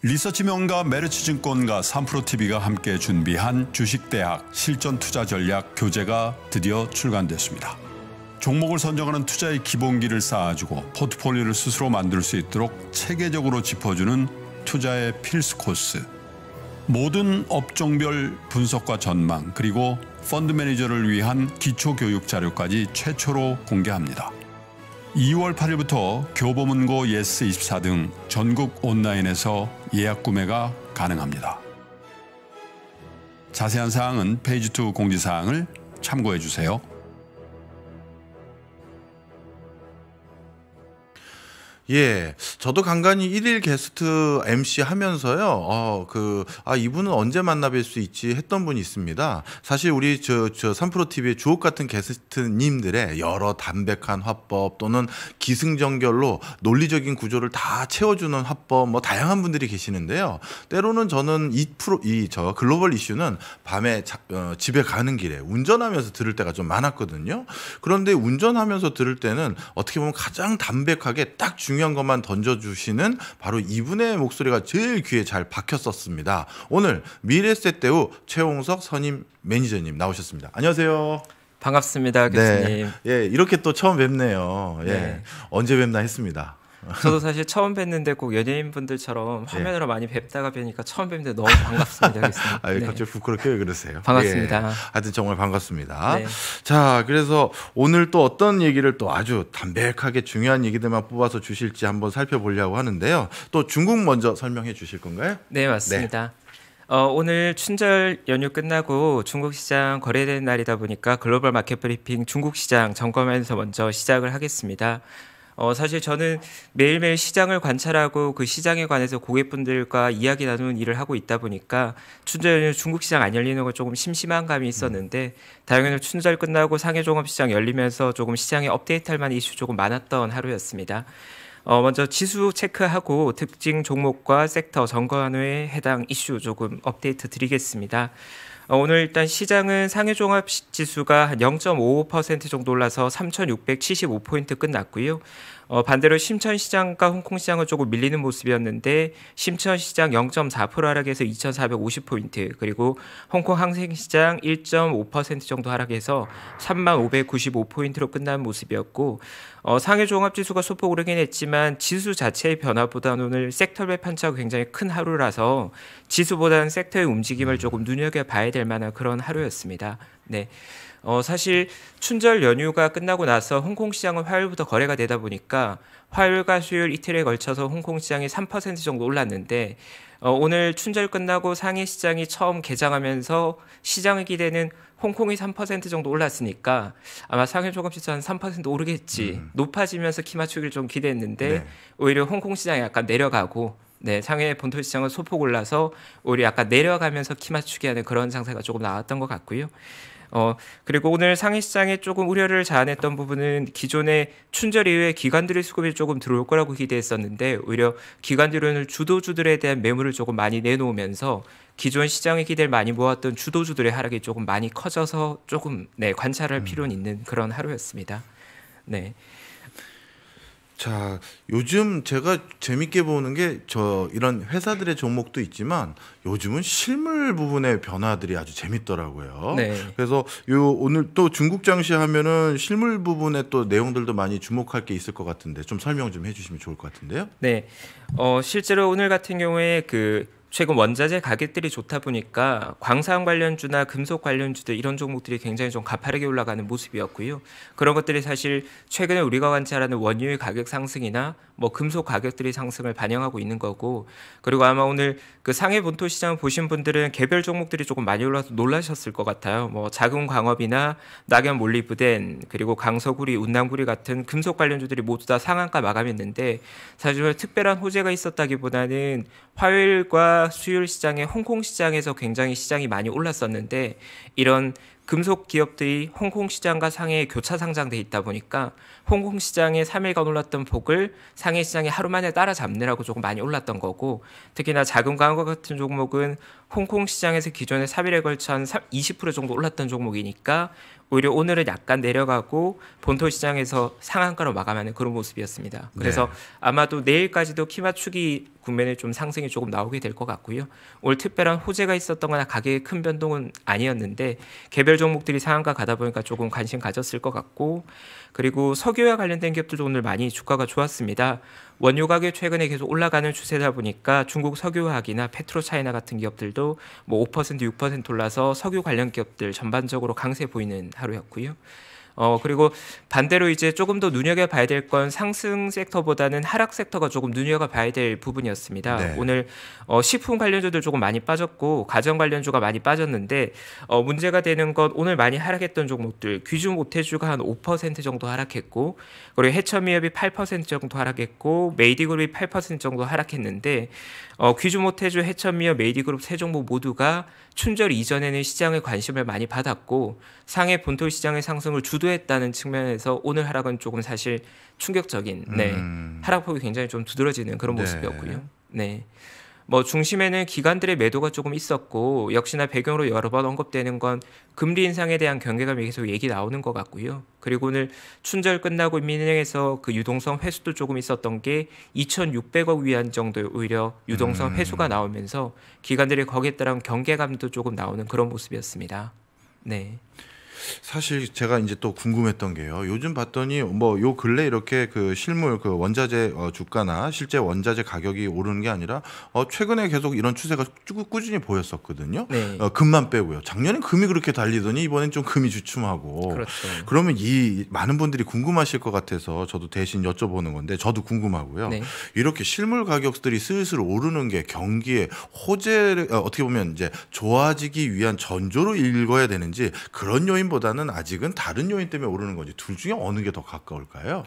리서치 명가 메르츠증권과 3프로TV가 함께 준비한 주식대학 실전투자전략 교재가 드디어 출간됐습니다. 종목을 선정하는 투자의 기본기를 쌓아주고 포트폴리오를 스스로 만들 수 있도록 체계적으로 짚어주는 투자의 필수 코스. 모든 업종별 분석과 전망 그리고 펀드 매니저를 위한 기초교육 자료까지 최초로 공개합니다. 2월 8일부터 교보문고 YES24 등 전국 온라인에서 예약 구매가 가능합니다. 자세한 사항은 페이지 2 공지사항을 참고해 주세요. 예, 저도 간간히 1일 게스트 MC 하면서요, 이분은 언제 만나뵐 수 있지 했던 분이 있습니다. 사실 우리 저 3프로TV의 주옥 같은 게스트님들의 여러 담백한 화법 또는 기승전결로 논리적인 구조를 다 채워주는 화법, 뭐, 다양한 분들이 계시는데요. 때로는 저는 이 글로벌 이슈는 밤에 집에 가는 길에 운전하면서 들을 때가 좀 많았거든요. 그런데 운전하면서 들을 때는 어떻게 보면 가장 담백하게 딱 중요한 것만 던져주시는 바로 이분의 목소리가 제일 귀에 잘 박혔었습니다. 오늘 미래에셋대우 최홍석 선임 매니저님 나오셨습니다. 안녕하세요. 반갑습니다, 교수님. 네. 예, 이렇게 또 처음 뵙네요. 예, 네. 언제 뵙나 했습니다. 저도 사실 처음 뵀는데 꼭 연예인분들처럼 화면으로 예. 많이 뵙다가 뵈니까 처음 뵙는데 너무 반갑습니다. 아유, 네. 갑자기 부끄럽게 왜 그러세요? 반갑습니다. 예. 하여튼 정말 반갑습니다. 네. 자, 그래서 오늘 또 어떤 얘기를 또 아주 담백하게 중요한 얘기들만 뽑아서 주실지 한번 살펴보려고 하는데요. 또 중국 먼저 설명해 주실 건가요? 네, 맞습니다. 네. 오늘 춘절 연휴 끝나고 중국 시장 거래되는 날이다 보니까 글로벌 마켓 브리핑 중국 시장 점검하면서 먼저 시작을 하겠습니다. 사실 저는 매일매일 시장을 관찰하고 그 시장에 관해서 고객분들과 이야기 나누는 일을 하고 있다 보니까 춘절 연휴 중국 시장 안 열리는 건 조금 심심한 감이 있었는데 다행히도 춘절 끝나고 상해종합시장 열리면서 조금 시장에 업데이트할 만한 이슈 조금 많았던 하루였습니다. 먼저 지수 체크하고 특징 종목과 섹터 점검한 후에 해당 이슈 조금 업데이트 드리겠습니다. 오늘 일단 시장은 상해종합지수가 한 0.55% 정도 올라서 3,675포인트 끝났고요. 반대로 심천시장과 홍콩시장은 조금 밀리는 모습이었는데 심천시장 0.4% 하락해서 2,450포인트 그리고 홍콩항셍시장 1.5% 정도 하락해서 3만 595포인트로 끝난 모습이었고 상해종합지수가 소폭 오르긴 했지만 지수 자체의 변화보다는 오늘 섹터별 편차가 굉장히 큰 하루라서 지수보다는 섹터의 움직임을 조금 눈여겨봐야 될 만한 그런 하루였습니다. 네. 사실 춘절 연휴가 끝나고 나서 홍콩 시장은 화요일부터 거래가 되다 보니까 화요일과 수요일 이틀에 걸쳐서 홍콩 시장이 3% 정도 올랐는데 오늘 춘절 끝나고 상해 시장이 처음 개장하면서 시장의 기대는 홍콩이 3% 정도 올랐으니까 아마 상해 종합시장 한 3% 오르겠지 높아지면서 키 맞추기를 좀 기대했는데 네. 오히려 홍콩 시장이 약간 내려가고 네, 상해 본토 시장은 소폭 올라서 오히려 약간 내려가면서 키 맞추기 하는 그런 장세가 조금 나왔던 것 같고요. 그리고 오늘 상해 시장에 조금 우려를 자아냈던 부분은 기존에 춘절 이후에 기관들의 수급이 조금 들어올 거라고 기대했었는데 오히려 기관들은 주도주들에 대한 매물을 조금 많이 내놓으면서 기존 시장의 기대를 많이 모았던 주도주들의 하락이 조금 많이 커져서 조금 네, 관찰할 필요는 있는 그런 하루였습니다. 네. 자, 요즘 제가 재밌게 보는 게 이런 회사들의 종목도 있지만 요즘은 실물 부분의 변화들이 아주 재밌더라고요. 네. 그래서 오늘 또 중국 장시 하면은 실물 부분의 또 내용들도 많이 주목할 게 있을 것 같은데 좀 설명 좀 해주시면 좋을 것 같은데요. 네. 실제로 오늘 같은 경우에 최근 원자재 가격들이 좋다 보니까 광산 관련주나 금속 관련주들 이런 종목들이 굉장히 좀 가파르게 올라가는 모습이었고요. 그런 것들이 사실 최근에 우리가 관찰하는 원유의 가격 상승이나 뭐 금속 가격들이 상승을 반영하고 있는 거고 그리고 아마 오늘 그 상해 본토 시장 보신 분들은 개별 종목들이 조금 많이 올라서 놀라셨을 것 같아요. 뭐 자금강화비나 낙연몰리브덴 그리고 강서구리, 운남구리 같은 금속 관련주들이 모두 다 상한가 마감했는데 사실 특별한 호재가 있었다기보다는 화요일과 수요일 시장에 홍콩 시장에서 굉장히 시장이 많이 올랐었는데 이런 금속 기업들이 홍콩 시장과 상해에 교차 상장돼 있다 보니까 홍콩 시장에 3일간 올랐던 폭을 상해 시장에 하루 만에 따라잡느라고 조금 많이 올랐던 거고 특히나 자금강화 같은 종목은 홍콩 시장에서 기존의 3일에 걸쳐 한 20% 정도 올랐던 종목이니까 오히려 오늘은 약간 내려가고 본토 시장에서 상한가로 마감하는 그런 모습이었습니다. 그래서 네. 아마도 내일까지도 키 맞추기 국면에 좀 상승이 조금 나오게 될 것 같고요. 오늘 특별한 호재가 있었던 거나 가격의 큰 변동은 아니었는데 개별 종목들이 상한가 가다 보니까 조금 관심 가졌을 것 같고, 그리고 석유와 관련된 기업들도 오늘 많이 주가가 좋았습니다. 원유 가격이 최근에 계속 올라가는 추세다 보니까 중국 석유화학이나 페트로차이나 같은 기업들도 뭐 5%, 6% 올라서 석유 관련 기업들 전반적으로 강세 보이는 하루였고요. 그리고 반대로 이제 조금 더 눈여겨봐야 될 건 상승 섹터보다는 하락 섹터가 조금 눈여겨봐야 될 부분이었습니다. 네. 오늘 식품 관련주들 조금 많이 빠졌고 가전 관련주가 많이 빠졌는데 문제가 되는 건 오늘 많이 하락했던 종목들, 귀주모테주가 한 5% 정도 하락했고, 그리고 해천미업이 8% 정도 하락했고 메이디그룹이 8% 정도 하락했는데 귀주모테주, 해천미업, 메이디그룹 세 종목 모두가 춘절 이전에는 시장의 관심을 많이 받았고 상해 본토 시장의 상승을 주도 했다는 측면에서 오늘 하락은 조금 사실 충격적인 하락폭이 굉장히 좀 두드러지는 그런 모습이었고요. 네. 뭐 중심에는 기관들의 매도가 조금 있었고, 역시나 배경으로 여러 번 언급되는 건 금리 인상에 대한 경계감이 계속 얘기 나오는 것 같고요. 그리고 오늘 춘절 끝나고 민영에서 그 유동성 회수도 조금 있었던 게 2,600억 위안 정도의 오히려 유동성 회수가 나오면서 기관들의 거기에 따른 경계감도 조금 나오는 그런 모습이었습니다. 네. 사실 제가 이제 또 궁금했던 게요. 요즘 봤더니 뭐 요 근래 이렇게 그 실물 그 원자재 주가나 실제 원자재 가격이 오르는 게 아니라 최근에 계속 이런 추세가 꾸준히 보였었거든요. 네. 금만 빼고요. 작년엔 금이 그렇게 달리더니 이번엔 좀 금이 주춤하고. 그렇죠. 그러면 이 많은 분들이 궁금하실 것 같아서 저도 대신 여쭤보는 건데 저도 궁금하고요. 네. 이렇게 실물 가격들이 슬슬 오르는 게 경기에 호재를 어떻게 보면 이제 좋아지기 위한 전조로 읽어야 되는지, 그런 요인 보다는 아직은 다른 요인 때문에 오르는 건지, 둘 중에 어느 게 더 가까울까요?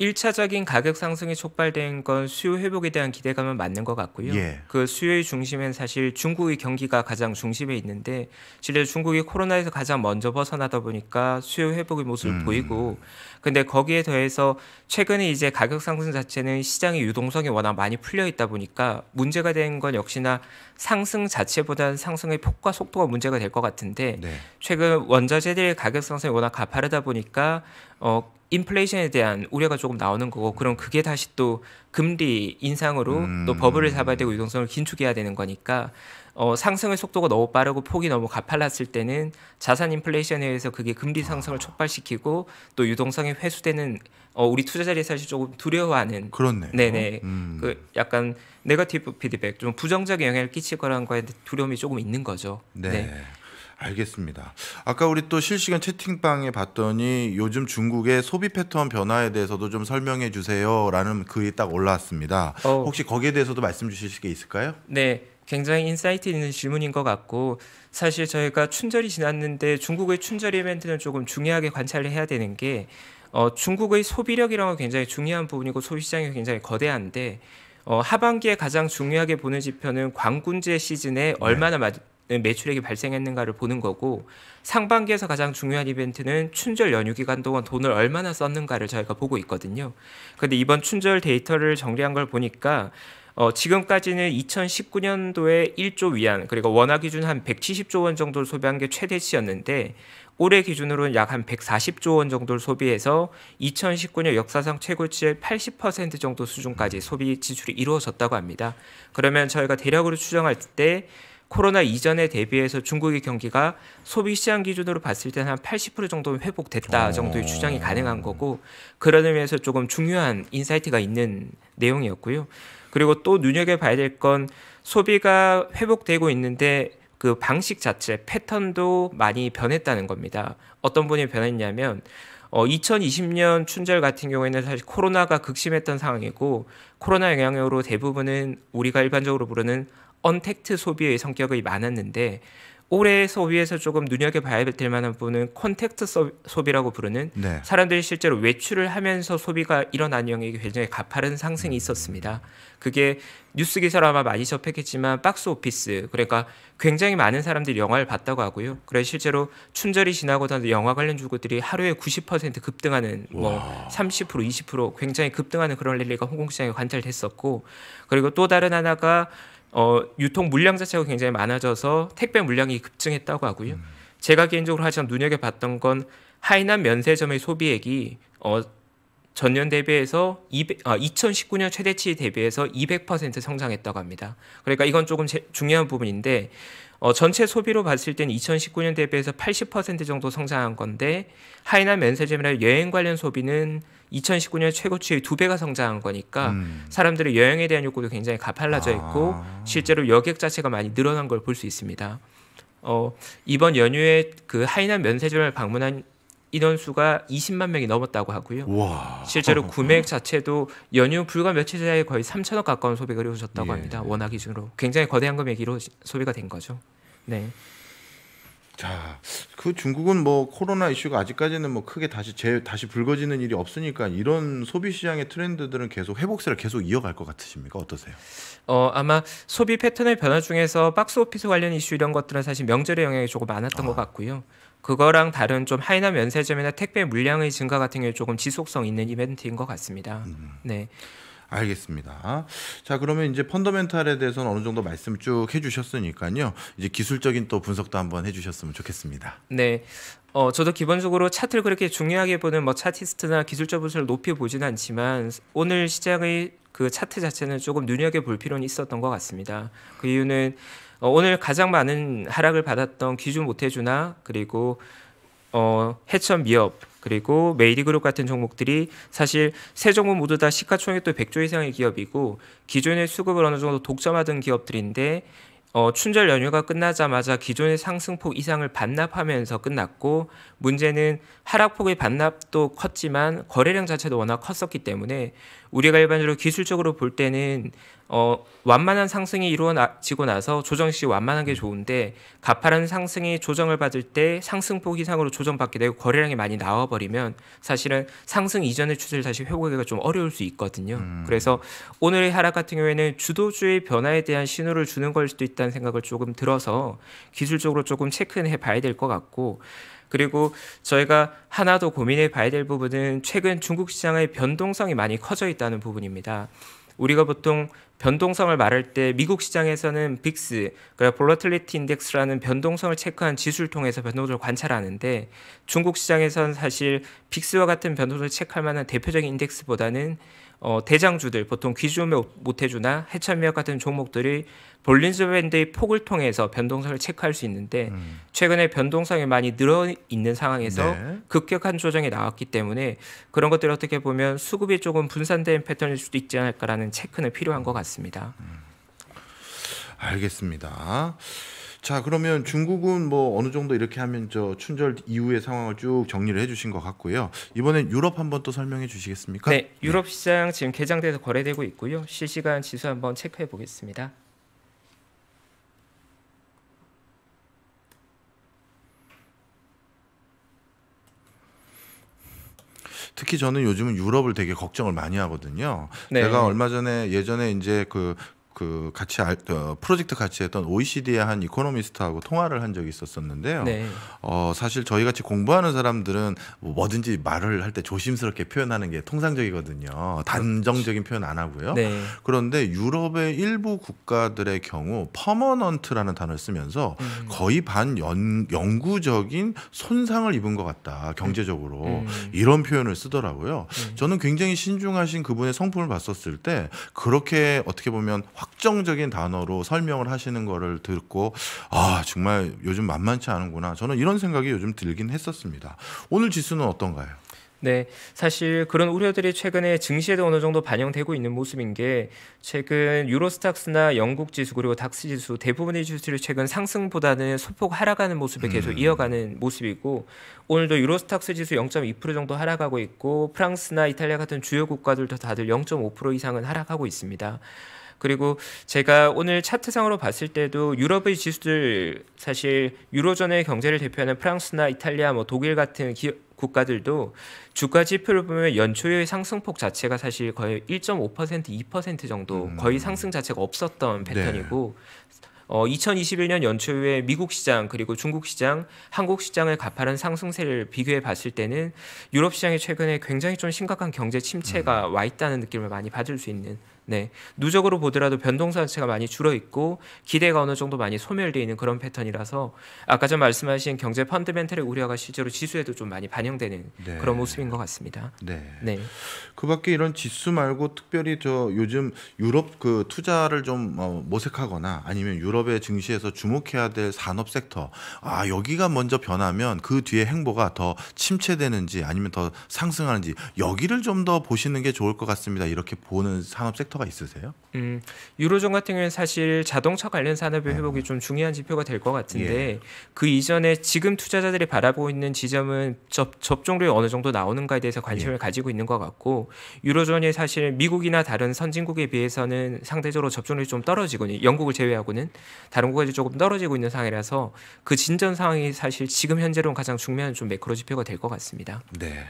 1차적인 가격 상승이 촉발된 건 수요 회복에 대한 기대감은 맞는 것 같고요. 예. 그 수요의 중심엔 사실 중국의 경기가 가장 중심에 있는데, 실제 중국이 코로나에서 가장 먼저 벗어나다 보니까 수요 회복의 모습을 보이고, 근데 거기에 더해서 최근에 이제 가격 상승 자체는 시장의 유동성이 워낙 많이 풀려 있다 보니까 문제가 된 건 역시나 상승 자체보다는 상승의 폭과 속도가 문제가 될 것 같은데, 네. 최근 원자재들의 가격 상승이 워낙 가파르다 보니까 인플레이션에 대한 우려가 조금 나오는 거고, 그럼 그게 다시 또 금리 인상으로 또 버블을 잡아야 되고 유동성을 긴축해야 되는 거니까 상승의 속도가 너무 빠르고 폭이 너무 가팔랐을 때는 자산 인플레이션에 의해서 그게 금리 상승을 촉발시키고 또 유동성이 회수되는 우리 투자자들이 사실 조금 두려워하는, 그렇네요. 네네. 그 약간 네거티브 피드백, 좀 부정적인 영향을 끼칠 거라는 거에 두려움이 조금 있는 거죠. 네. 네. 알겠습니다. 아까 우리 또 실시간 채팅방에 봤더니 요즘 중국의 소비 패턴 변화에 대해서도 좀 설명해 주세요라는 글이 딱 올라왔습니다. 혹시 거기에 대해서도 말씀 주실 게 있을까요? 네. 굉장히 인사이트 있는 질문인 것 같고, 사실 저희가 춘절이 지났는데 중국의 춘절 이벤트는 조금 중요하게 관찰을 해야 되는 게 중국의 소비력이라는 건 굉장히 중요한 부분이고 소비시장이 굉장히 거대한데 하반기에 가장 중요하게 보는 지표는 광군제 시즌에 얼마나 매출액이 발생했는가를 보는 거고, 상반기에서 가장 중요한 이벤트는 춘절 연휴 기간 동안 돈을 얼마나 썼는가를 저희가 보고 있거든요. 그런데 이번 춘절 데이터를 정리한 걸 보니까 지금까지는 2019년도에 1조 위안, 그리고 원화 기준 한 170조 원 정도를 소비한 게 최대치였는데 올해 기준으로는 약 한 140조 원 정도를 소비해서 2019년 역사상 최고치의 80% 정도 수준까지 소비 지출이 이루어졌다고 합니다. 그러면 저희가 대략으로 추정할 때 코로나 이전에 대비해서 중국의 경기가 소비시장 기준으로 봤을 때는 한 80% 정도 회복됐다 정도의 추정이 가능한 거고, 그런 의미에서 조금 중요한 인사이트가 있는 내용이었고요. 그리고 또 눈여겨봐야 될 건 소비가 회복되고 있는데 그 방식 자체, 패턴도 많이 변했다는 겁니다. 어떤 분이 변했냐면 2020년 춘절 같은 경우에는 사실 코로나가 극심했던 상황이고, 코로나 영향으로 대부분은 우리가 일반적으로 부르는 언택트 소비의 성격이 많았는데 올해 소비에서 조금 눈여겨봐야 될 만한 부분은 콘택트 소비라고 부르는, 네. 사람들이 실제로 외출을 하면서 소비가 일어난 영역이 굉장히 가파른 상승이 있었습니다. 그게 뉴스 기사로 아마 많이 접했겠지만 박스 오피스, 그러니까 굉장히 많은 사람들이 영화를 봤다고 하고요. 그래서 실제로 춘절이 지나고 나서 영화 관련 주고들이 하루에 90% 급등하는, 뭐 30%, 20% 굉장히 급등하는 그런 랠리가 홍콩시장에 관찰됐었고, 그리고 또 다른 하나가 유통 물량 자체가 굉장히 많아져서 택배 물량이 급증했다고 하고요. 제가 개인적으로 가장 눈여겨봤던 건 하이난 면세점의 소비액이 전년 대비해서 2019년 최대치 대비해서 200% 성장했다고 합니다. 그러니까 이건 조금 중요한 부분인데 전체 소비로 봤을 때는 2019년 대비해서 80% 정도 성장한 건데 하이난 면세점이나 여행 관련 소비는 2019년 최고치의 2배가 성장한 거니까 사람들의 여행에 대한 욕구도 굉장히 가팔라져 있고 실제로 여객 자체가 많이 늘어난 걸 볼 수 있습니다. 이번 연휴에 그 하이난 면세점을 방문한 인원수가 20만 명이 넘었다고 하고요. 와. 실제로 구매액 자체도 연휴 불과 며칠 사이에 거의 3,000억 가까운 소비가 이루어졌다고 합니다. 원화 기준으로 굉장히 거대한 금액이 소비가 된 거죠. 네. 자, 그 중국은 뭐 코로나 이슈가 아직까지는 뭐 크게 다시 불거지는 일이 없으니까 이런 소비 시장의 트렌드들은 계속 회복세를 계속 이어갈 것 같으십니까? 어떠세요? 아마 소비 패턴의 변화 중에서 박스 오피스 관련 이슈 이런 것들은 사실 명절의 영향이 조금 많았던 것 같고요. 그거랑 다른 좀 하이난 면세점이나 택배 물량의 증가 같은 경우에 조금 지속성 있는 이벤트인 것 같습니다. 네. 알겠습니다. 자, 그러면 이제 펀더멘탈에 대해서는 어느 정도 말씀 쭉 해주셨으니까요. 이제 기술적인 또 분석도 한번 해주셨으면 좋겠습니다. 네. 저도 기본적으로 차트를 그렇게 중요하게 보는 뭐 차티스트나 기술적 분석을 높이 보진 않지만 오늘 시장의 그 차트 자체는 조금 눈여겨볼 필요는 있었던 것 같습니다. 그 이유는 오늘 가장 많은 하락을 받았던 귀주모테주나 그리고 해천미업 그리고 메이디그룹 같은 종목들이 사실 세 종목 모두 다 시가총액도 100조 이상의 기업이고 기존의 수급을 어느 정도 독점하던 기업들인데 춘절 연휴가 끝나자마자 기존의 상승폭 이상을 반납하면서 끝났고 문제는 하락폭의 반납도 컸지만 거래량 자체도 워낙 컸었기 때문에 우리가 일반적으로 기술적으로 볼 때는 완만한 상승이 이루어지고 나서 조정 시 완만한 게 좋은데 가파른 상승이 조정을 받을 때 상승폭 이상으로 조정받게 되고 거래량이 많이 나와버리면 사실은 상승 이전의 추세를 다시 회복하기가 좀 어려울 수 있거든요. 그래서 오늘의 하락 같은 경우에는 주도주의 변화에 대한 신호를 주는 걸 수도 있다는 생각을 조금 들어서 기술적으로 조금 체크해 봐야 될 것 같고 그리고 저희가 하나 더 고민해 봐야 될 부분은 최근 중국 시장의 변동성이 많이 커져 있다는 부분입니다. 우리가 보통 변동성을 말할 때 미국 시장에서는 빅스, 그러니까 볼러틸리티 인덱스라는 변동성을 체크한 지수를 통해서 변동성을 관찰하는데 중국 시장에서는 사실 빅스와 같은 변동성을 체크할 만한 대표적인 인덱스보다는 대장주들, 보통 귀주모테주나 해천미업 같은 종목들이 볼린저밴드의 폭을 통해서 변동성을 체크할 수 있는데 최근에 변동성이 많이 늘어있는 상황에서 급격한 조정이 나왔기 때문에 그런 것들이 어떻게 보면 수급이 조금 분산된 패턴일 수도 있지 않을까라는 체크는 필요한 것 같습니다. 알겠습니다. 자, 그러면 중국은 뭐 어느 정도 이렇게 하면 저 춘절 이후의 상황을 쭉 정리를 해주신 것 같고요. 이번엔 유럽 한번 또 설명해 주시겠습니까? 네, 유럽 시장 지금 개장돼서 거래되고 있고요. 실시간 지수 한번 체크해 보겠습니다. 특히 저는 요즘은 유럽을 되게 걱정을 많이 하거든요. 네. 제가 얼마 전에 예전에 이제 그 같이 프로젝트 같이 했던 OECD의 한 이코노미스트하고 통화를 한 적이 있었는데요. 네. 사실 저희 같이 공부하는 사람들은 뭐든지 말을 할 때 조심스럽게 표현하는 게 통상적이거든요. 단정적인 표현 안 하고요. 네. 그런데 유럽의 일부 국가들의 경우 퍼머넌트라는 단어를 쓰면서 거의 영구적인 손상을 입은 것 같다. 경제적으로. 이런 표현을 쓰더라고요. 저는 굉장히 신중하신 그분의 성품을 봤었을 때 그렇게 어떻게 보면 확정적인 단어로 설명을 하시는 거를 듣고 아 정말 요즘 만만치 않은구나 저는 이런 생각이 요즘 들긴 했었습니다. 오늘 지수는 어떤가요? 네, 사실 그런 우려들이 최근에 증시에도 어느 정도 반영되고 있는 모습인 게 최근 유로스탁스나 영국 지수 그리고 닥스 지수 대부분의 지수들이 최근 상승보다는 소폭 하락하는 모습에 계속 이어가는 모습이고 오늘도 유로스탁스 지수 0.2% 정도 하락하고 있고 프랑스나 이탈리아 같은 주요 국가들도 다들 0.5% 이상은 하락하고 있습니다. 그리고 제가 오늘 차트상으로 봤을 때도 유럽의 지수들 사실 유로존의 경제를 대표하는 프랑스나 이탈리아 뭐 독일 같은 국가들도 주가 지표를 보면 연초의 상승폭 자체가 사실 거의 1.5% 2% 정도 거의 상승 자체가 없었던 패턴이고 2021년 연초에 미국 시장 그리고 중국 시장, 한국 시장의 가파른 상승세를 비교해 봤을 때는 유럽 시장이 최근에 굉장히 좀 심각한 경제 침체가 와 있다는 느낌을 많이 받을 수 있는 네, 누적으로 보더라도 변동 자체가 많이 줄어 있고 기대가 어느 정도 많이 소멸되어 있는 그런 패턴이라서 아까 전 말씀하신 경제 펀드멘탈의 우려가 실제로 지수에도 좀 많이 반영되는 네. 그런 모습인 것 같습니다. 네. 네. 그밖에 이런 지수 말고 특별히 저 요즘 유럽 그 투자를 좀 모색하거나 아니면 유럽의 증시에서 주목해야 될 산업 섹터, 아 여기가 먼저 변하면 그 뒤에 행보가 더 침체되는지 아니면 더 상승하는지 여기를 좀 더 보시는 게 좋을 것 같습니다. 이렇게 보는 산업 섹터가 있으세요? 유로존 같은 경우는 사실 자동차 관련 산업의 회복이 좀 중요한 지표가 될 것 같은데 예. 그 이전에 지금 투자자들이 바라보고 있는 지점은 접종률이 어느 정도 나오는가에 대해서 관심을 예. 가지고 있는 것 같고 유로존이 사실 미국이나 다른 선진국에 비해서는 상대적으로 접종률이 좀 떨어지고 영국을 제외하고는 다른 국가들이 조금 떨어지고 있는 상황이라서 그 진전 상황이 사실 지금 현재로는 가장 중요한 좀 매크로 지표가 될 것 같습니다. 네,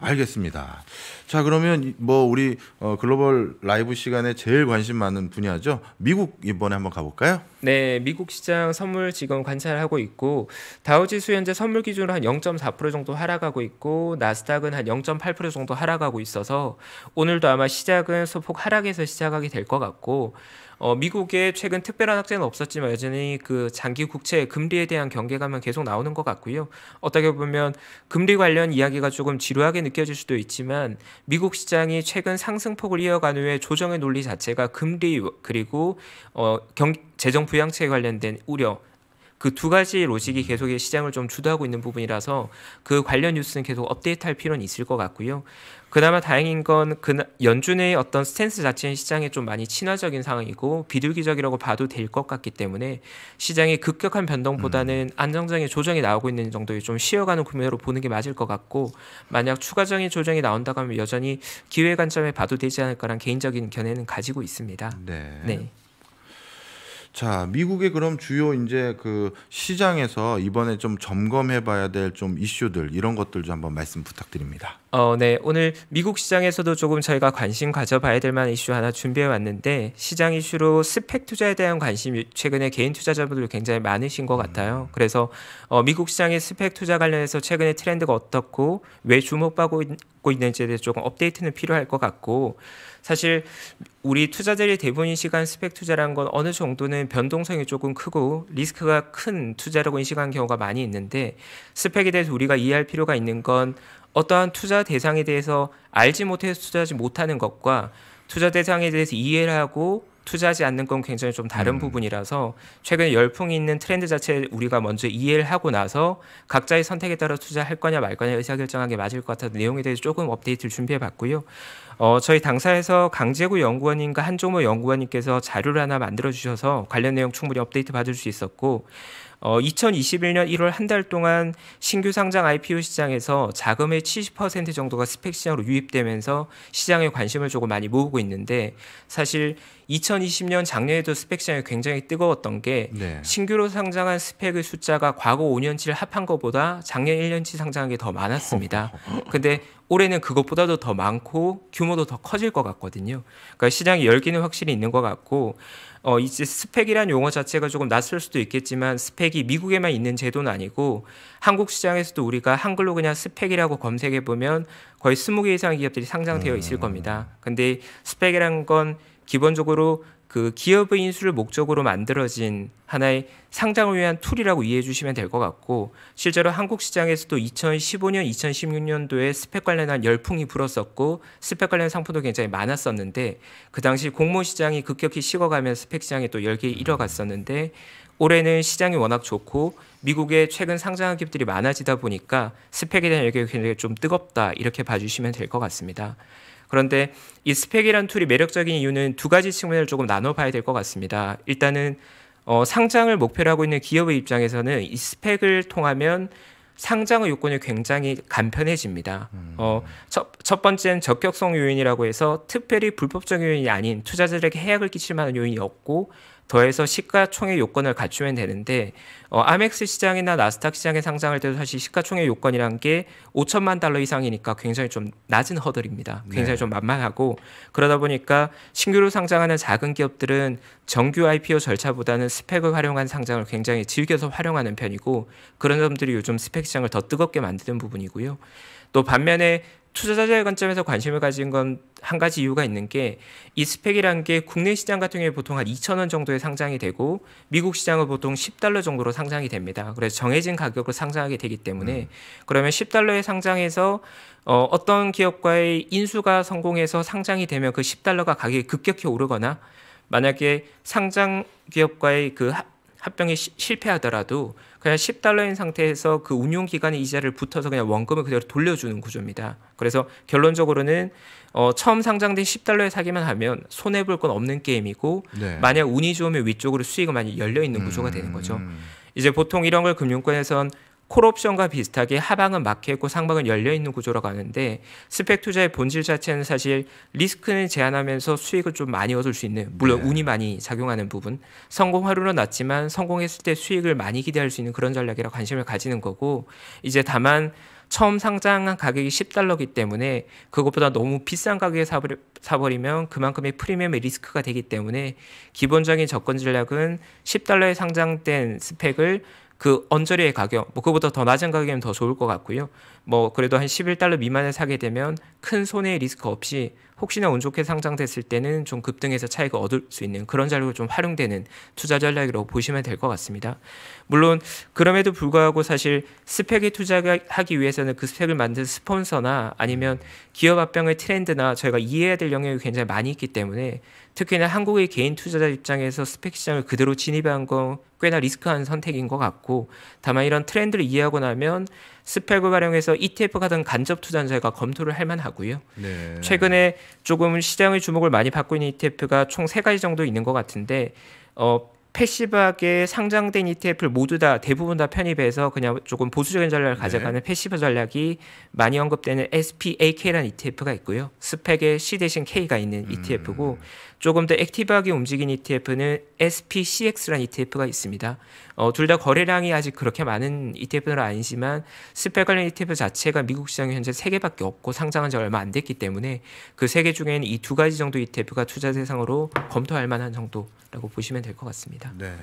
알겠습니다. 자 그러면 뭐 우리 글로벌 라이브 시간에 제일 관심 많은 분야죠. 미국 이번에 한번 가볼까요? 네, 미국 시장 선물 지금 관찰하고 있고 다우지수 현재 선물 기준으로 한 0.4% 정도 하락하고 있고 나스닥은 한 0.8% 정도 하락하고 있어서 오늘도 아마 시작은 소폭 하락에서 시작하게 될 것 같고 미국의 최근 특별한 악재는 없었지만 여전히 그 장기 국채 금리에 대한 경계감은 계속 나오는 것 같고요. 어떻게 보면 금리 관련 이야기가 조금 지루하게 느껴질 수도 있지만 미국 시장이 최근 상승폭을 이어간 후에 조정의 논리 자체가 금리 그리고 재정 부양책에 관련된 우려 그 두 가지 로직이 계속 시장을 좀 주도하고 있는 부분이라서 그 관련 뉴스는 계속 업데이트할 필요는 있을 것 같고요. 그나마 다행인 건 연준의 어떤 스탠스 자체는 시장에 좀 많이 친화적인 상황이고 비둘기적이라고 봐도 될 것 같기 때문에 시장의 급격한 변동보다는 안정적인 조정이 나오고 있는 정도의 좀 쉬어가는 국면으로 보는 게 맞을 것 같고 만약 추가적인 조정이 나온다고 하면 여전히 기회 관점에 봐도 되지 않을까라는 개인적인 견해는 가지고 있습니다. 네. 네. 자, 미국의 그럼 주요 이제 그 시장에서 이번에 좀 점검해봐야 될 좀 이슈들 이런 것들 좀 한번 말씀 부탁드립니다. 네, 오늘 미국 시장에서도 조금 저희가 관심 가져봐야 될 만한 이슈 하나 준비해 왔는데 시장 이슈로 스펙 투자에 대한 관심이 최근에 개인 투자자분들 굉장히 많으신 것 같아요. 그래서 미국 시장의 스펙 투자 관련해서 최근의 트렌드가 어떻고 왜 주목받고 있는지에 대해서 조금 업데이트는 필요할 것 같고 사실 우리 투자자들이 대부분인 시간 스펙 투자란 건 어느 정도는 변동성이 조금 크고 리스크가 큰 투자라고 인식하는 경우가 많이 있는데 스펙에 대해서 우리가 이해할 필요가 있는 건 어떠한 투자 대상에 대해서 알지 못해서 투자하지 못하는 것과 투자 대상에 대해서 이해를 하고 투자하지 않는 건 굉장히 좀 다른 부분이라서 최근에 열풍이 있는 트렌드 자체를 우리가 먼저 이해를 하고 나서 각자의 선택에 따라 투자할 거냐 말 거냐 의사결정한 게 맞을 것 같아서 내용에 대해서 조금 업데이트를 준비해봤고요. 저희 당사에서 강재구 연구원님과 한종모 연구원님께서 자료를 하나 만들어주셔서 관련 내용 충분히 업데이트 받을 수 있었고 2021년 1월 한 달 동안 신규 상장 IPO 시장에서 자금의 70% 정도가 스펙 시장으로 유입되면서 시장의 관심을 조금 많이 모으고 있는데 사실 2020년 작년에도 스펙 시장이 굉장히 뜨거웠던 게 네. 신규로 상장한 스펙의 숫자가 과거 5년치를 합한 것보다 작년 1년치 상장한 게 더 많았습니다. 근데 올해는 그것보다도 더 많고 규모도 더 커질 것 같거든요. 그러니까 시장의 열기는 확실히 있는 것 같고 이제 스펙이란 용어 자체가 조금 낯설 수도 있겠지만 스펙이 미국에만 있는 제도는 아니고 한국 시장에서도 우리가 한글로 그냥 스펙이라고 검색해보면 거의 20개 이상의 기업들이 상장되어 있을 겁니다. 근데 스펙이란 건 기본적으로 그 기업의 인수를 목적으로 만들어진 하나의 상장을 위한 툴이라고 이해해 주시면 될 것 같고 실제로 한국 시장에서도 2015년, 2016년도에 스펙 관련한 열풍이 불었었고 스펙 관련 상품도 굉장히 많았었는데 그 당시 공모 시장이 급격히 식어가면서 스펙 시장이 또 열기에 잃어갔었는데 올해는 시장이 워낙 좋고 미국의 최근 상장한 기업들이 많아지다 보니까 스펙에 대한 열기가 굉장히 좀 뜨겁다 이렇게 봐주시면 될 것 같습니다. 그런데 이 스펙이란 툴이 매력적인 이유는 두 가지 측면을 조금 나눠봐야 될 것 같습니다. 일단은 상장을 목표로 하고 있는 기업의 입장에서는 이 스펙을 통하면 상장의 요건이 굉장히 간편해집니다. 첫 번째는 적격성 요인이라고 해서 특별히 불법적인 요인이 아닌 투자자들에게 해악을 끼칠 만한 요인이 없고 더해서 시가총액 요건을 갖추면 되는데 아멕스 시장이나 나스닥 시장에 상장할 때도 사실 시가총액 요건이란 게 5,000만 달러 이상이니까 굉장히 좀 낮은 허들입니다. 굉장히 네. 좀 만만하고 그러다 보니까 신규로 상장하는 작은 기업들은 정규 IPO 절차보다는 스펙을 활용한 상장을 굉장히 즐겨서 활용하는 편이고 그런 점들이 요즘 스펙 시장을 더 뜨겁게 만드는 부분이고요. 또 반면에 투자자의 관점에서 관심을 가진 건 한 가지 이유가 있는 게 이 스펙이란 게 국내 시장 같은 경우에 보통 한 2,000원 정도에 상장이 되고 미국 시장은 보통 $10 정도로 상장이 됩니다. 그래서 정해진 가격으로 상장하게 되기 때문에 그러면 $10에 상장해서 어떤 기업과의 인수가 성공해서 상장이 되면 그 $10가 가격이 급격히 오르거나 만약에 상장 기업과의 그 합병이 실패하더라도 그냥 $10인 상태에서 그 운용기간의 이자를 붙어서 그냥 원금을 그대로 돌려주는 구조입니다. 그래서 결론적으로는 처음 상장된 $10에 사기만 하면 손해볼 건 없는 게임이고 네. 만약 운이 좋으면 위쪽으로 수익이 많이 열려있는 구조가 되는 거죠. 이제 보통 이런 걸 금융권에선 콜옵션과 비슷하게 하방은 막혀있고 상방은 열려있는 구조라고 하는데 스펙 투자의 본질 자체는 사실 리스크는 제한하면서 수익을 좀 많이 얻을 수 있는 물론 운이 많이 작용하는 부분 성공 확률은 낮지만 성공했을 때 수익을 많이 기대할 수 있는 그런 전략이라 관심을 가지는 거고 이제 다만 처음 상장한 가격이 $10이기 때문에 그것보다 너무 비싼 가격에 사버리면 그만큼의 프리미엄의 리스크가 되기 때문에 기본적인 접근 전략은 $10에 상장된 스펙을 그 언저리의 가격, 뭐 그보다 더 낮은 가격이면 더 좋을 것 같고요. 뭐 그래도 한 $11 미만에 사게 되면 큰 손해의 리스크 없이 혹시나 운 좋게 상장됐을 때는 좀 급등해서 차익을 얻을 수 있는 그런 자료가 좀 활용되는 투자 전략이라고 보시면 될 것 같습니다. 물론 그럼에도 불구하고 사실 스펙에 투자하기 위해서는 그 스펙을 만든 스폰서나 아니면 기업 합병의 트렌드나 저희가 이해해야 될 영역이 굉장히 많이 있기 때문에 특히나 한국의 개인 투자자 입장에서 스펙 시장을 그대로 진입한 건 꽤나 리스크한 선택인 것 같고 다만 이런 트렌드를 이해하고 나면 스펙을 활용해서 ETF 같은 간접 투자는 저희가 검토를 할 만하고요. 네. 최근에 조금 시장의 주목을 많이 받고 있는 ETF가 총 3가지 정도 있는 것 같은데 패시브하게 상장된 ETF를 모두 다 대부분 다 편입해서 그냥 조금 보수적인 전략을 가져가는 패시브 전략이 많이 언급되는 SPAK라는 ETF가 있고요. 스펙에 C 대신 K가 있는 ETF고 조금 더 액티브하게 움직인 ETF는 SPCX라는 ETF가 있습니다. 둘 다 거래량이 아직 그렇게 많은 ETF는 아니지만 스펙 관련 ETF 자체가 미국 시장에 현재 3개밖에 없고 상장한 지 얼마 안 됐기 때문에 그 3개 중에는 이 2가지 정도 ETF가 투자 대상으로 검토할 만한 정도라고 보시면 될 것 같습니다. 네,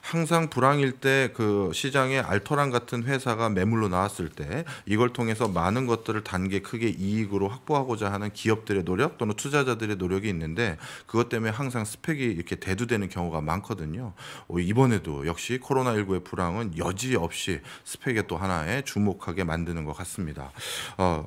항상 불황일 때 그 시장에 알토란 같은 회사가 매물로 나왔을 때 이걸 통해서 많은 것들을 단계 크게 이익으로 확보하고자 하는 기업들의 노력 또는 투자자들의 노력이 있는데 그것 때문에 항상 스펙이 이렇게 대두되는 경우가 많거든요. 이번에도 역시 코로나19의 불황은 여지없이 스펙에 또 하나에 주목하게 만드는 것 같습니다.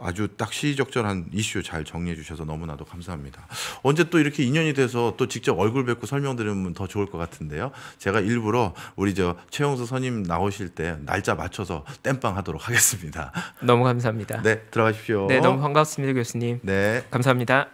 아주 딱 시의적절한 이슈 잘 정리해 주셔서 너무나도 감사합니다. 언제 또 이렇게 인연이 돼서 또 직접 얼굴 뵙고 설명드리면 더 좋을 것 같은데요. 제가 일부러 우리 저 최홍석 선임 나오실 때 날짜 맞춰서 땜빵 하도록 하겠습니다. 너무 감사합니다. 네, 들어가십시오. 네, 너무 반갑습니다, 교수님. 네, 감사합니다.